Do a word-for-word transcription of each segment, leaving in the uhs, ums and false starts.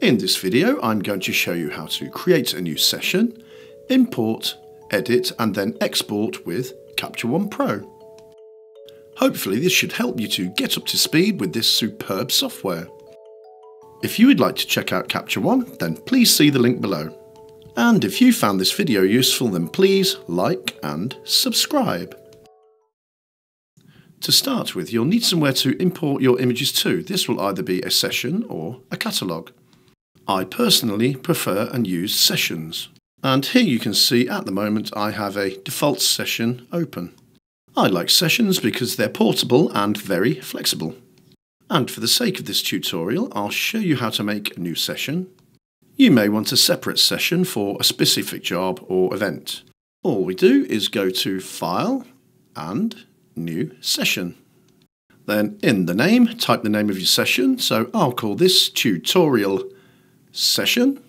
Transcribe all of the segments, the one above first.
In this video, I'm going to show you how to create a new session, import, edit, and then export with Capture One Pro. Hopefully this should help you to get up to speed with this superb software. If you would like to check out Capture One, then please see the link below. And if you found this video useful, then please like and subscribe. To start with, you'll need somewhere to import your images to. This will either be a session or a catalogue. I personally prefer and use sessions. And here you can see at the moment I have a default session open. I like sessions because they're portable and very flexible. And for the sake of this tutorial, I'll show you how to make a new session. You may want a separate session for a specific job or event. All we do is go to File and New Session. Then in the name, type the name of your session. So I'll call this Tutorial Session.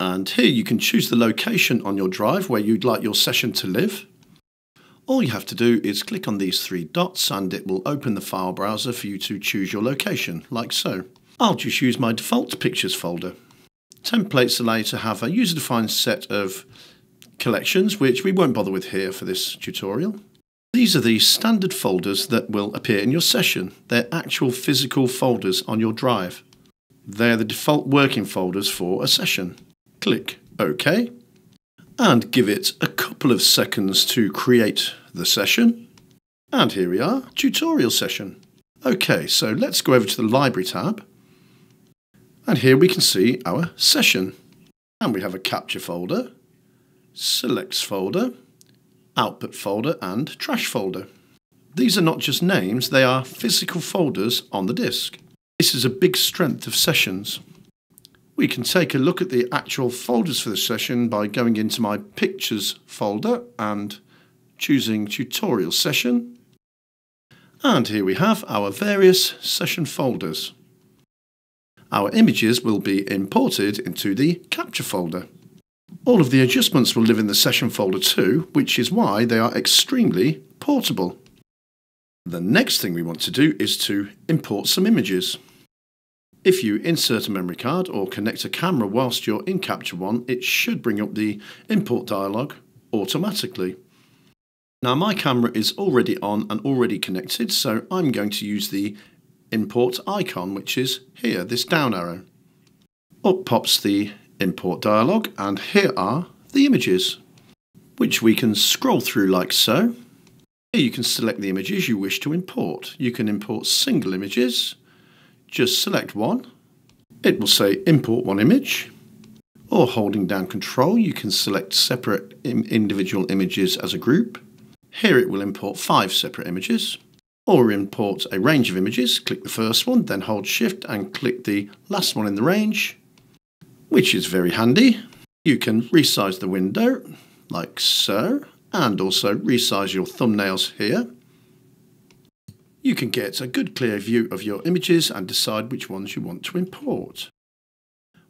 And here you can choose the location on your drive where you'd like your session to live. All you have to do is click on these three dots and it will open the file browser for you to choose your location, like so. I'll just use my default pictures folder. Templates allow you to have a user-defined set of collections, which we won't bother with here for this tutorial. These are the standard folders that will appear in your session. They're actual physical folders on your drive. They're the default working folders for a session. Click OK. And give it a couple of seconds to create the session. And here we are, tutorial session. Okay, so let's go over to the library tab. And here we can see our session. And we have a capture folder, selects folder, output folder, and trash folder. These are not just names, they are physical folders on the disk. This is a big strength of sessions. We can take a look at the actual folders for the session by going into my Pictures folder and choosing Tutorial Session. And here we have our various session folders. Our images will be imported into the Capture folder. All of the adjustments will live in the Session folder too, which is why they are extremely portable. The next thing we want to do is to import some images. If you insert a memory card or connect a camera whilst you're in Capture One, it should bring up the import dialog automatically. Now my camera is already on and already connected, so I'm going to use the import icon, which is here, this down arrow. Up pops the import dialog, and here are the images, which we can scroll through like so. Here you can select the images you wish to import. You can import single images. Just select one, it will say import one image, or holding down control you can select separate im- individual images as a group. Here it will import five separate images, or import a range of images. Click the first one, then hold shift and click the last one in the range, which is very handy. You can resize the window like so, and also resize your thumbnails here. You can get a good clear view of your images and decide which ones you want to import.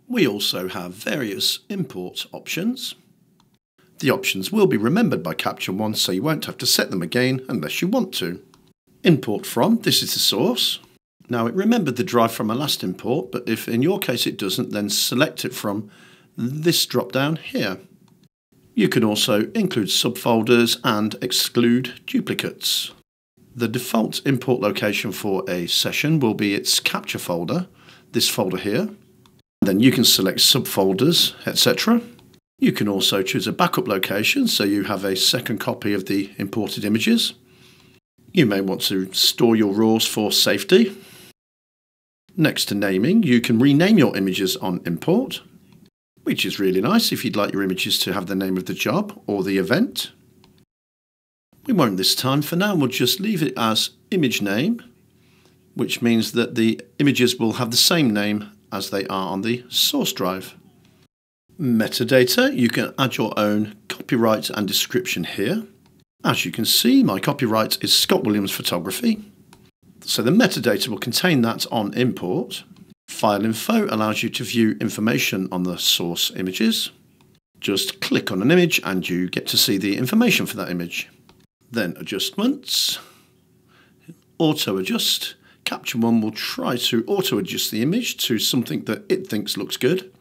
We also have various import options. The options will be remembered by Capture One, so you won't have to set them again unless you want to. Import from, this is the source. Now it remembered the drive from our last import, but if in your case it doesn't, then select it from this drop down here. You can also include subfolders and exclude duplicates. The default import location for a session will be its capture folder, this folder here. Then you can select subfolders, et cetera. You can also choose a backup location so you have a second copy of the imported images. You may want to store your raws for safety. Next to naming, you can rename your images on import, which is really nice if you'd like your images to have the name of the job or the event. We won't this time. For now, we'll just leave it as image name, which means that the images will have the same name as they are on the source drive. Metadata, you can add your own copyright and description here. As you can see, my copyright is Scott Williams Photography. So the metadata will contain that on import. File info allows you to view information on the source images. Just click on an image and you get to see the information for that image. Then adjustments, auto adjust, Capture One will try to auto-adjust the image to something that it thinks looks good,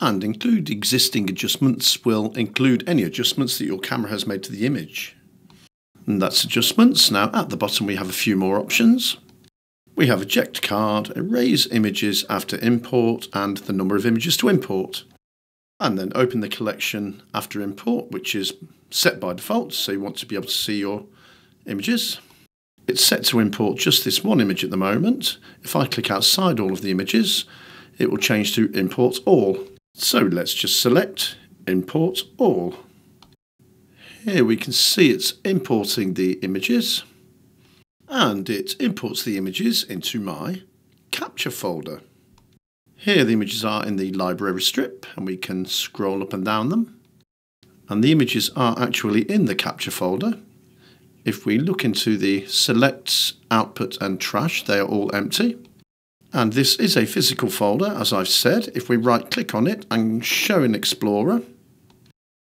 and include existing adjustments will include any adjustments that your camera has made to the image. And that's adjustments. Now at the bottom we have a few more options. We have eject card, erase images after import, and the number of images to import. And then open the collection after import, which is set by default, so you want to be able to see your images. It's set to import just this one image at the moment. If I click outside all of the images, it will change to import all. So let's just select import all. Here we can see it's importing the images, and it imports the images into my capture folder. Here the images are in the library strip, and we can scroll up and down them. And the images are actually in the capture folder. If we look into the selects, output and trash, they are all empty. And this is a physical folder, as I've said. If we right click on it and show in Explorer,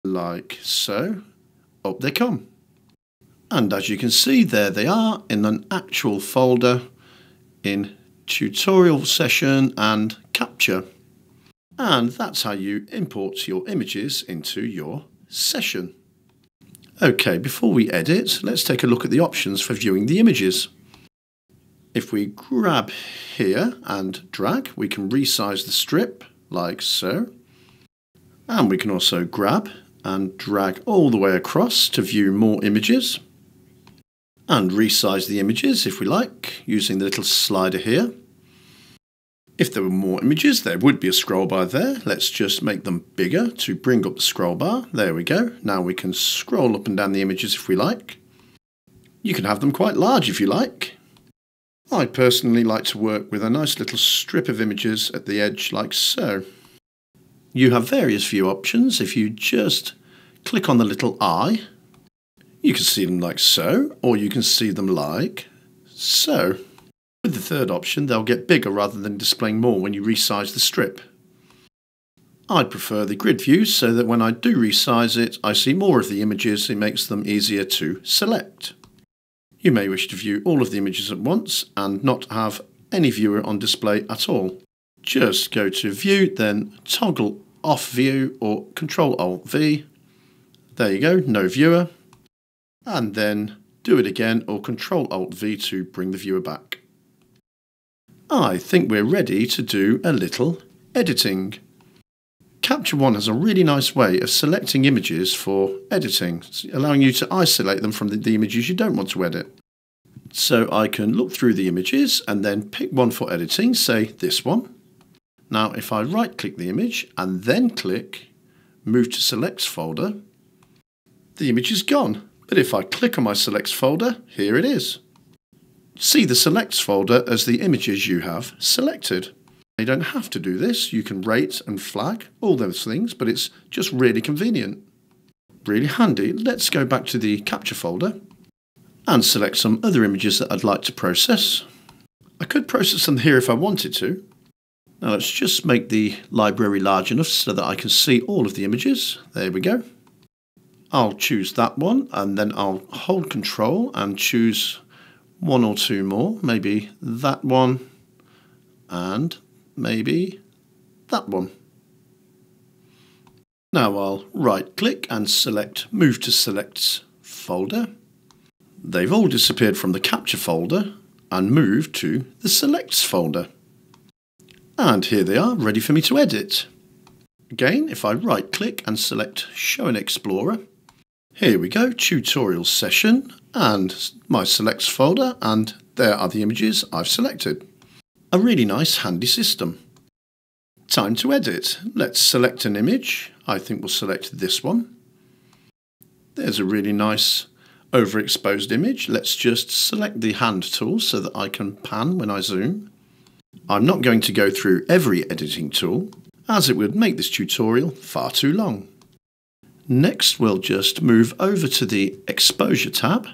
like so, up they come. And as you can see, there they are in an actual folder in tutorial session and capture. And that's how you import your images into your session. Okay, before we edit, let's take a look at the options for viewing the images. If we grab here and drag, we can resize the strip like so. And we can also grab and drag all the way across to view more images. And resize the images if we like, using the little slider here. If there were more images, there would be a scroll bar there. Let's just make them bigger to bring up the scroll bar. There we go. Now we can scroll up and down the images if we like. You can have them quite large if you like. I personally like to work with a nice little strip of images at the edge like so. You have various view options. If you just click on the little eye, you can see them like so, or you can see them like so. With the third option, they'll get bigger rather than displaying more when you resize the strip. I prefer the grid view so that when I do resize it, I see more of the images. It makes them easier to select. You may wish to view all of the images at once and not have any viewer on display at all. Just go to View, then toggle off View or control alt V. There you go, no viewer. And then do it again, or control alt V to bring the viewer back. I think we're ready to do a little editing. Capture One has a really nice way of selecting images for editing, allowing you to isolate them from the, the images you don't want to edit. So I can look through the images and then pick one for editing, say this one. Now if I right click the image and then click Move to Selects folder, the image is gone. But if I click on my Selects folder, here it is. See the Selects folder as the images you have selected. You don't have to do this, you can rate and flag, all those things, but it's just really convenient. Really handy. Let's go back to the Capture folder and select some other images that I'd like to process. I could process them here if I wanted to. Now let's just make the library large enough so that I can see all of the images. There we go. I'll choose that one, and then I'll hold control and choose one or two more, maybe that one and maybe that one. Now I'll right click and select Move to Selects folder. They've all disappeared from the Capture folder and moved to the Selects folder. And here they are, ready for me to edit. Again, if I right click and select Show in Explorer, here we go, tutorial session and my Selects folder, and there are the images I've selected. A really nice handy system. Time to edit. Let's select an image. I think we'll select this one. There's a really nice overexposed image. Let's just select the hand tool so that I can pan when I zoom. I'm not going to go through every editing tool as it would make this tutorial far too long. Next, we'll just move over to the Exposure tab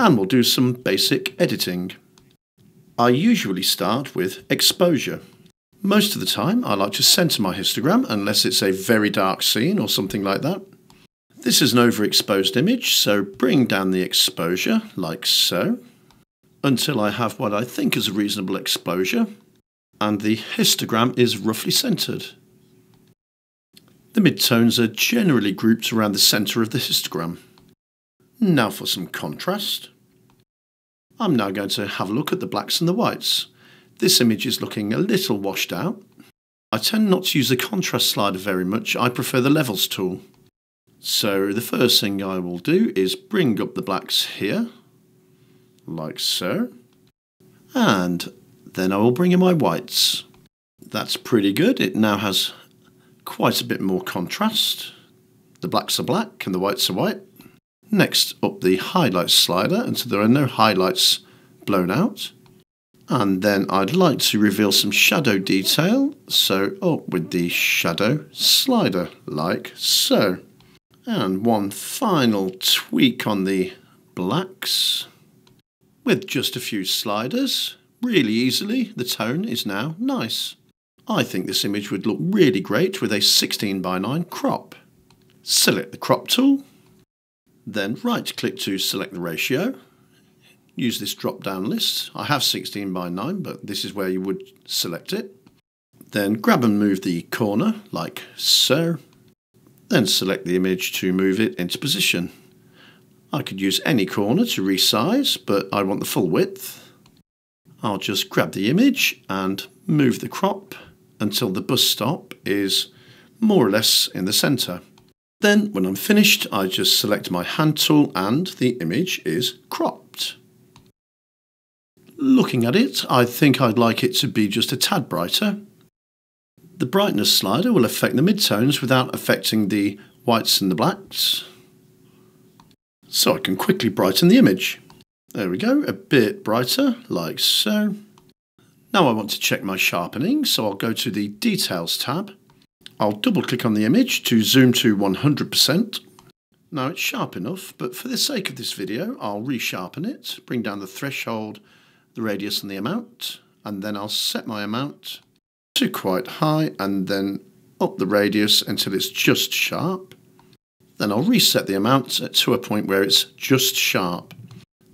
and we'll do some basic editing. I usually start with exposure. Most of the time I like to centre my histogram unless it's a very dark scene or something like that. This is an overexposed image, so bring down the exposure like so. until I have what I think is a reasonable exposure, and the histogram is roughly centered. The midtones are generally grouped around the center of the histogram. Now for some contrast. I'm now going to have a look at the blacks and the whites. This image is looking a little washed out. I tend not to use the contrast slider very much, I prefer the levels tool. So the first thing I will do is bring up the blacks here, like so, and then I will bring in my whites. That's pretty good, it now has quite a bit more contrast. The blacks are black and the whites are white. Next, up the highlights slider until there are no highlights blown out. And then I'd like to reveal some shadow detail, so up with the shadow slider, like so. And one final tweak on the blacks. With just a few sliders, really easily, the tone is now nice. I think this image would look really great with a sixteen by nine crop. Select the crop tool. Then right click to select the ratio. Use this drop down list. I have sixteen by nine, but this is where you would select it. Then grab and move the corner like so. Then select the image to move it into position. I could use any corner to resize, but I want the full width. I'll just grab the image and move the crop until the bus stop is more or less in the center. Then, when I'm finished, I just select my hand tool and the image is cropped. Looking at it, I think I'd like it to be just a tad brighter. The brightness slider will affect the midtones without affecting the whites and the blacks. So I can quickly brighten the image. There we go, a bit brighter, like so. Now I want to check my sharpening, so I'll go to the Details tab. I'll double click on the image to zoom to one hundred percent. Now it's sharp enough, but for the sake of this video, I'll resharpen it, bring down the threshold, the radius and the amount, and then I'll set my amount to quite high and then up the radius until it's just sharp. Then I'll reset the amount to a point where it's just sharp.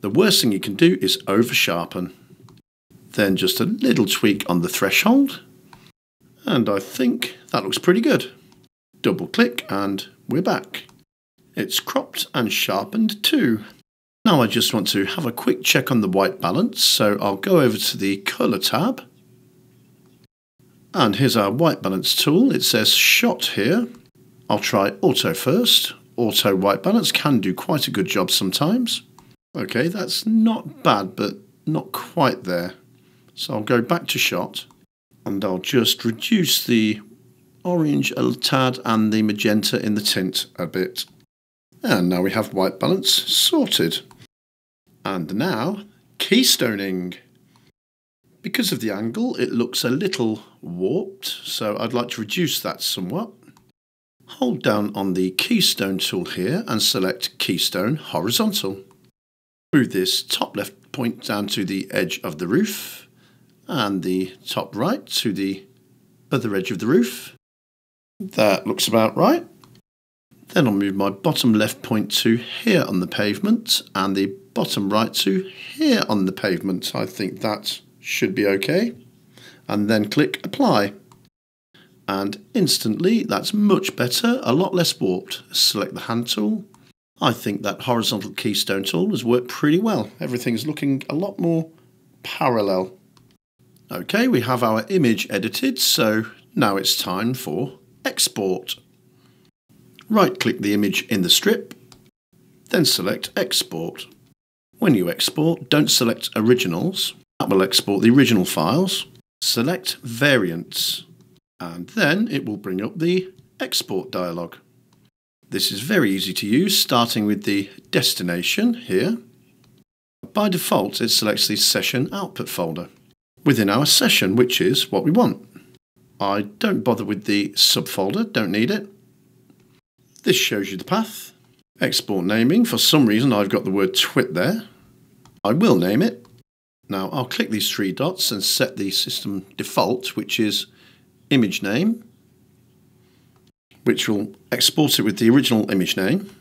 The worst thing you can do is over sharpen. Then just a little tweak on the threshold. And I think that looks pretty good. Double click and we're back. It's cropped and sharpened too. Now I just want to have a quick check on the white balance, so I'll go over to the Colour tab. And here's our white balance tool. It says Shot here. I'll try Auto first. Auto white balance can do quite a good job sometimes. Okay, that's not bad, but not quite there. So I'll go back to Shot. And I'll just reduce the orange a tad and the magenta in the tint a bit. And now we have white balance sorted. And now, keystoning. Because of the angle, it looks a little warped, so I'd like to reduce that somewhat. Hold down on the keystone tool here and select keystone horizontal. Move this top left point down to the edge of the roof, and the top right to the other edge of the roof. That looks about right. Then I'll move my bottom left point to here on the pavement and the bottom right to here on the pavement. I think that should be okay. And then click apply. And instantly that's much better, a lot less warped. Select the hand tool. I think that horizontal keystone tool has worked pretty well. Everything's looking a lot more parallel. Okay, we have our image edited, so now it's time for export. Right-click the image in the strip, then select export. When you export, don't select originals. That will export the original files. Select variants, and then it will bring up the export dialog. This is very easy to use, starting with the destination here. By default, it selects the session output folder within our session, which is what we want. I don't bother with the subfolder, don't need it. This shows you the path. Export naming, for some reason I've got the word twit there. I will name it. Now I'll click these three dots and set the system default, which is image name, which will export it with the original image name.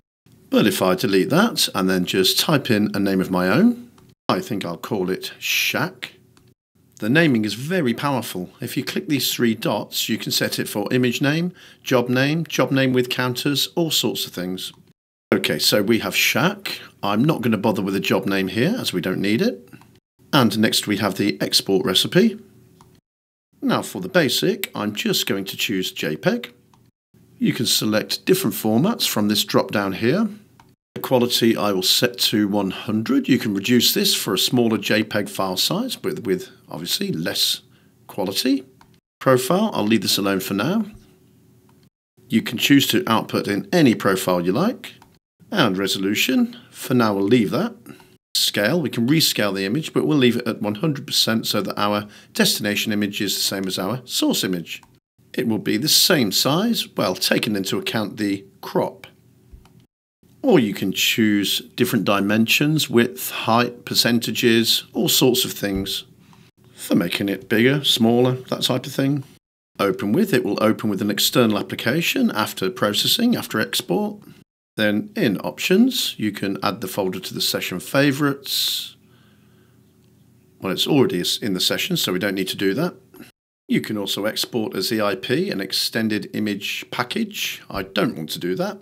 But if I delete that and then just type in a name of my own, I think I'll call it Shack. The naming is very powerful. If you click these three dots, you can set it for image name, job name, job name with counters, all sorts of things. Okay, so we have Shack. I'm not going to bother with a job name here as we don't need it. And next we have the export recipe. Now for the basic, I'm just going to choose JPEG. You can select different formats from this drop down here. The quality I will set to one hundred. You can reduce this for a smaller JPEG file size, but with obviously less quality. Profile, I'll leave this alone for now. You can choose to output in any profile you like. And resolution, for now we'll leave that. Scale, we can rescale the image, but we'll leave it at one hundred percent so that our destination image is the same as our source image. It will be the same size, well, taking into account the crop. Or you can choose different dimensions, width, height, percentages, all sorts of things. For making it bigger, smaller, that type of thing. Open with, it will open with an external application after processing, after export. Then in options, you can add the folder to the session favorites. Well, it's already in the session, so we don't need to do that. You can also export as E I P, an extended image package. I don't want to do that.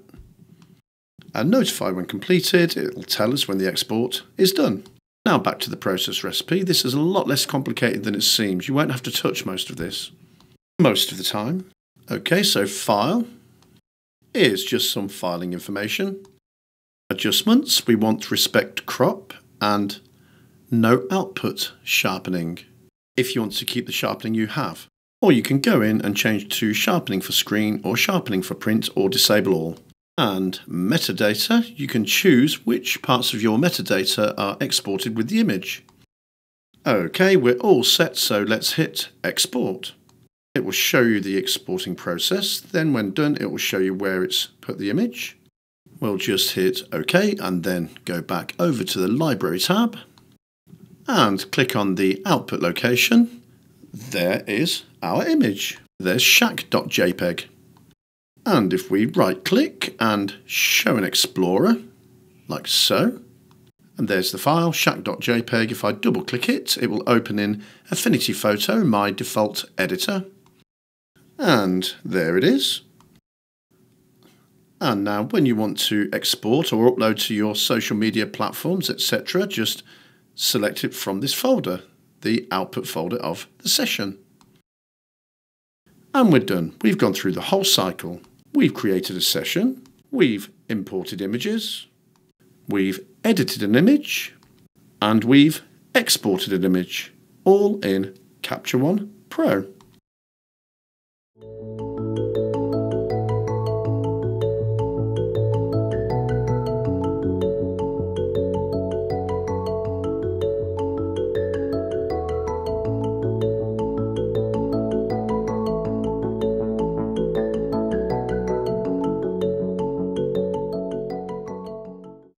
And notify when completed, it'll tell us when the export is done. Now back to the process recipe. This is a lot less complicated than it seems. You won't have to touch most of this, most of the time. Okay, so file is just some filing information. Adjustments, we want respect crop and no output sharpening, if you want to keep the sharpening you have. Or you can go in and change to sharpening for screen or sharpening for print or disable all. And metadata, you can choose which parts of your metadata are exported with the image. Okay, we're all set, so let's hit export. It will show you the exporting process. Then when done, it will show you where it's put the image. We'll just hit OK and then go back over to the library tab and click on the output location. There is our image. There's shack dot J P E G. And if we right click and show an explorer, like so, and there's the file, shack dot J P E G. If I double click it, it will open in Affinity Photo, my default editor. And there it is. And now when you want to export or upload to your social media platforms, et cetera, just select it from this folder, the output folder of the session. And we're done. We've gone through the whole cycle. We've created a session, we've imported images, we've edited an image, and we've exported an image, all in Capture One Pro.